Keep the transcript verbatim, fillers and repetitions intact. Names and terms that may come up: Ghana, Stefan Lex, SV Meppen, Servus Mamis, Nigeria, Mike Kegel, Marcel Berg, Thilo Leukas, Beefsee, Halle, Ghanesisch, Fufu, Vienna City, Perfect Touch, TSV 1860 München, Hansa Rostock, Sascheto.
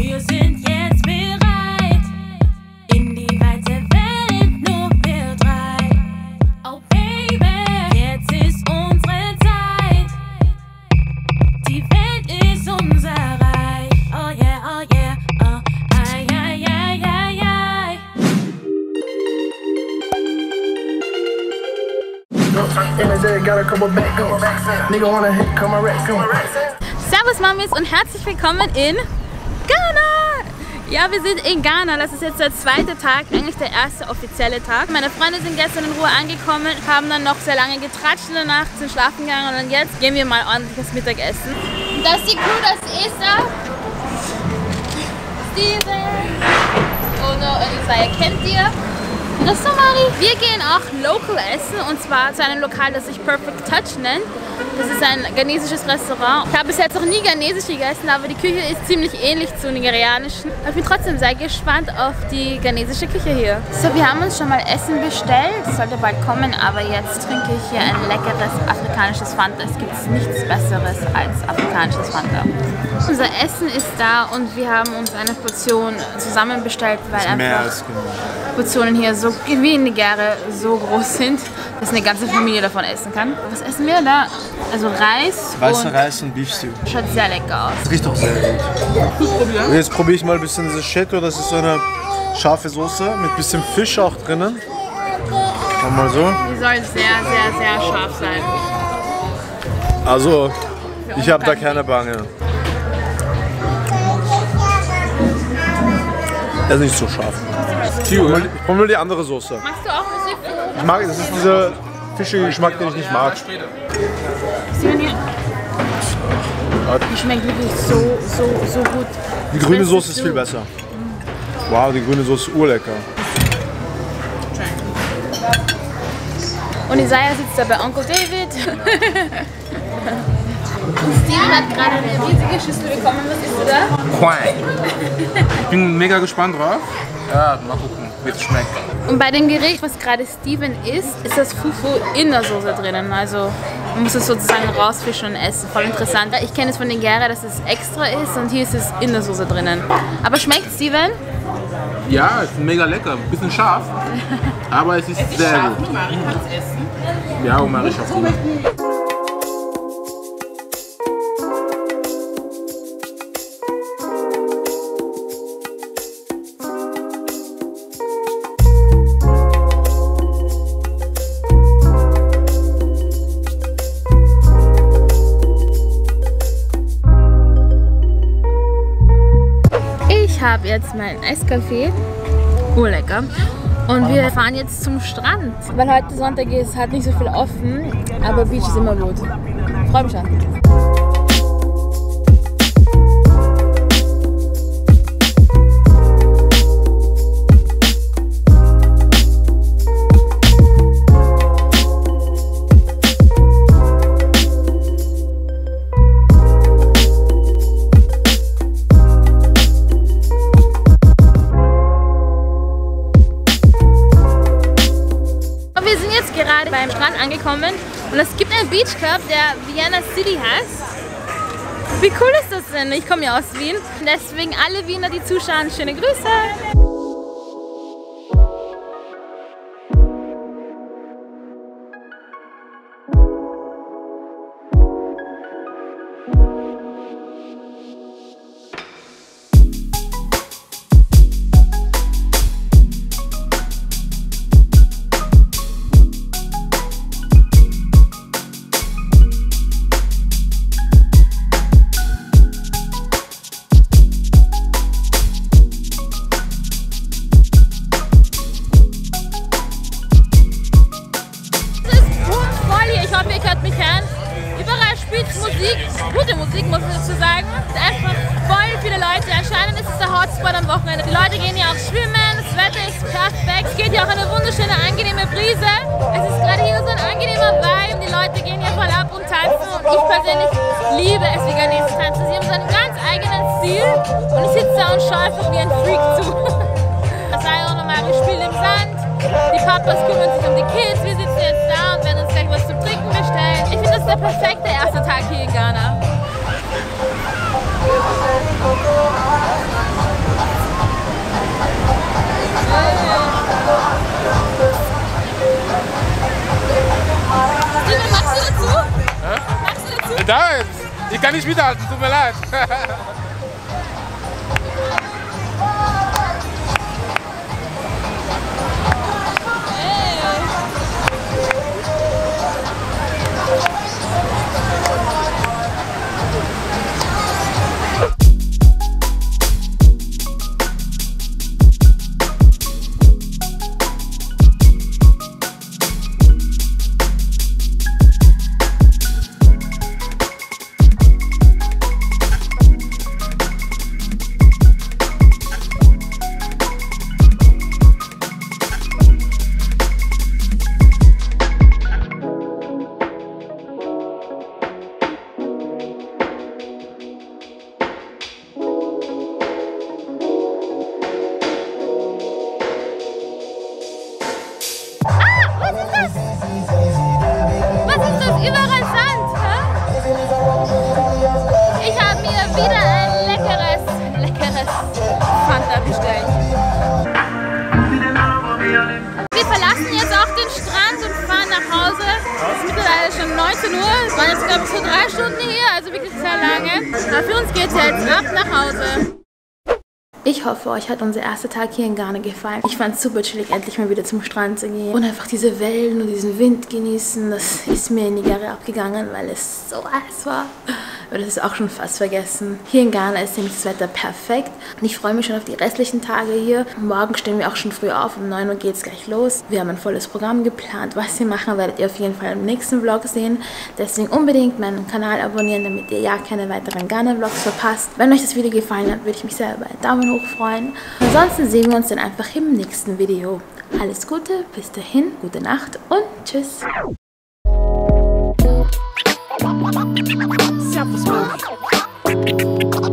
Wir sind jetzt bereit, in die weite Welt, nur wir drei. Oh Baby, jetzt ist unsere Zeit, die Welt ist unser Reich. Oh yeah, oh yeah, oh ai, ai, ai, ai, ai. In the day, gotta come back, come back, nigga wanna hit, come on, rack, come on, rack. Servus Mamis und herzlich willkommen in Ghana! Ja, wir sind in Ghana. Das ist jetzt der zweite Tag, eigentlich der erste offizielle Tag. Meine Freunde sind gestern in Ruhe angekommen, haben dann noch sehr lange getratscht in der Nacht, sind schlafen gegangen und dann jetzt gehen wir mal ordentliches Mittagessen. Das ist die Crew, das ist Esther, Steven, Ono und Isaiah, kennt ihr? Das ist Somali. Wir gehen auch local essen und zwar zu einem Lokal, das sich Perfect Touch nennt. Das ist ein ghanesisches Restaurant. Ich habe bis jetzt noch nie ghanesisch gegessen, aber die Küche ist ziemlich ähnlich zur nigerianischen. Ich bin trotzdem sehr gespannt auf die ghanesische Küche hier. So, wir haben uns schon mal Essen bestellt. Das sollte bald kommen, aber jetzt trinke ich hier ein leckeres afrikanisches Fanta. Es gibt nichts Besseres als afrikanisches Fanta. Unser Essen ist da und wir haben uns eine Portion zusammen bestellt, weil einfach mehr als genug Portionen hier so wie in Nigeria so groß sind, dass eine ganze Familie davon essen kann. Was essen wir da? Also Reis, weißer Reis und Beefsee. Schaut sehr lecker aus. Das riecht auch sehr gut. Und jetzt probiere ich mal ein bisschen Sascheto. Das ist so eine scharfe Soße mit ein bisschen Fisch auch drinnen. Mach mal so. Die soll sehr, sehr, sehr scharf sein. Also, ich habe da keine Bange. Das ist nicht so scharf. Ich probiere nur die andere Soße. Magst du auch Musik? Ich mag, das ist dieser fischige Geschmack, den ich nicht mag. Die schmeckt wirklich so, so, so gut. Die grüne Soße ist viel besser. Wow, die grüne Soße ist urlecker. Und Isaiah sitzt da bei Onkel David. Und Steven hat gerade eine riesige Schüssel bekommen. Was isst du da? Ich bin mega gespannt drauf. Ja, mal gucken, wie es schmeckt. Und bei dem Gericht, was gerade Steven isst, ist das Fufu in der Soße drinnen. Also man muss es sozusagen rausfischen und essen. Voll interessant. Ich kenne es von Nigeria, dass es extra ist und hier ist es in der Soße drinnen. Aber schmeckt, Steven? Ja, ist mega lecker. Ein bisschen scharf, aber es ist, es ist sehr scharf, gut. Mari kann es essen. Ja, und Mari schafft es. Ich habe jetzt meinen Eiskaffee, urlecker, und wir fahren jetzt zum Strand, weil heute Sonntag ist, hat nicht so viel offen, aber Beach ist immer gut. Freue mich schon. Gerade beim Strand angekommen und es gibt einen Beachclub, der Vienna City heißt. Wie cool ist das denn? Ich komme ja aus Wien. Deswegen alle Wiener, die zuschauen, schöne Grüße! Gute Musik, muss ich dazu sagen. Es sind einfach voll viele Leute. Anscheinend ist es der Hotspot am Wochenende. Die Leute gehen hier auch schwimmen, das Wetter ist perfekt. Es geht hier auch eine wunderschöne, angenehme Brise. Es ist gerade hier so ein angenehmer Vibe. Die Leute gehen hier voll ab und tanzen. Und ich persönlich liebe es, wie Ghanesen tanzen. Sie haben so einen ganz eigenen Stil. Und ich sitze da und schaue einfach wie ein Freak zu. Asai und Omari spielen im Sand. Die Papas kümmern sich um die Kids. Wir sitzen jetzt da und werden uns gleich was zum Trinken bestellen. Ich finde, das ist der perfekte erste Tag hier in Ghana. Bedauern. Ich kann nicht mithalten, tut mir leid. Ich hoffe, euch hat unser erster Tag hier in Ghana gefallen. Ich fand es super chillig, endlich mal wieder zum Strand zu gehen und einfach diese Wellen und diesen Wind genießen. Das ist mir in Nigeria abgegangen, weil es so heiß war. Aber das ist auch schon fast vergessen. Hier in Ghana ist nämlich das Wetter perfekt. Und ich freue mich schon auf die restlichen Tage hier. Morgen stehen wir auch schon früh auf. Um neun Uhr geht es gleich los. Wir haben ein volles Programm geplant. Was wir machen, werdet ihr auf jeden Fall im nächsten Vlog sehen. Deswegen unbedingt meinen Kanal abonnieren, damit ihr ja keine weiteren Ghana-Vlogs verpasst. Wenn euch das Video gefallen hat, würde ich mich sehr über einen Daumen hoch freuen. Ansonsten sehen wir uns dann einfach im nächsten Video. Alles Gute, bis dahin, gute Nacht und tschüss. Self was